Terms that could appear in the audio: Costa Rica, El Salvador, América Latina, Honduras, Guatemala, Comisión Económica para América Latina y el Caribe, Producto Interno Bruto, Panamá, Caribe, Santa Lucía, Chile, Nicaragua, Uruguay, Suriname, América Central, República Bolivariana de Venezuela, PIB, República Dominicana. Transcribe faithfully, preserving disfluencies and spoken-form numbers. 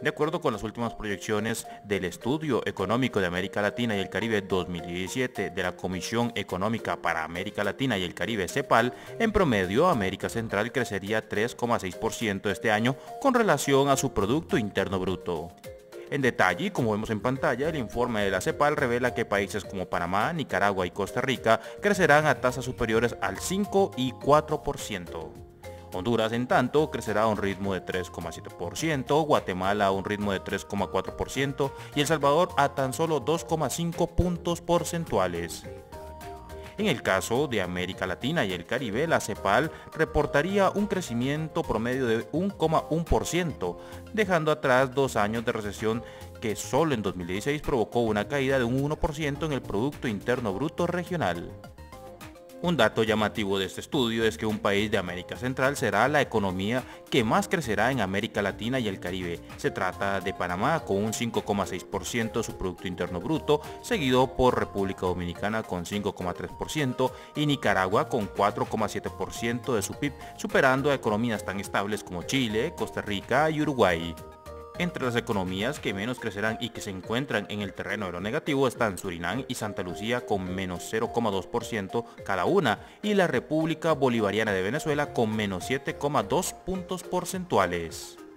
De acuerdo con las últimas proyecciones del Estudio Económico de América Latina y el Caribe dos mil diecisiete de la Comisión Económica para América Latina y el Caribe, CEPAL, en promedio América Central crecería tres coma seis por ciento este año con relación a su Producto Interno Bruto. En detalle, y como vemos en pantalla, el informe de la CEPAL revela que países como Panamá, Nicaragua y Costa Rica crecerán a tasas superiores al cinco y cuatro por ciento. Honduras, en tanto, crecerá a un ritmo de tres coma siete por ciento, Guatemala a un ritmo de tres coma cuatro por ciento y El Salvador a tan solo dos coma cinco puntos porcentuales. En el caso de América Latina y el Caribe, la CEPAL reportaría un crecimiento promedio de uno coma uno por ciento, dejando atrás dos años de recesión que solo en dos mil dieciséis provocó una caída de un uno por ciento en el Producto Interno Bruto regional. Un dato llamativo de este estudio es que un país de América Central será la economía que más crecerá en América Latina y el Caribe. Se trata de Panamá con un cinco coma seis por ciento de su Producto Interno Bruto, seguido por República Dominicana con cinco coma tres por ciento y Nicaragua con cuatro coma siete por ciento de su P I B, superando a economías tan estables como Chile, Costa Rica y Uruguay. Entre las economías que menos crecerán y que se encuentran en el terreno de lo negativo están Surinam y Santa Lucía con menos cero coma dos por ciento cada una y la República Bolivariana de Venezuela con menos siete coma dos puntos porcentuales.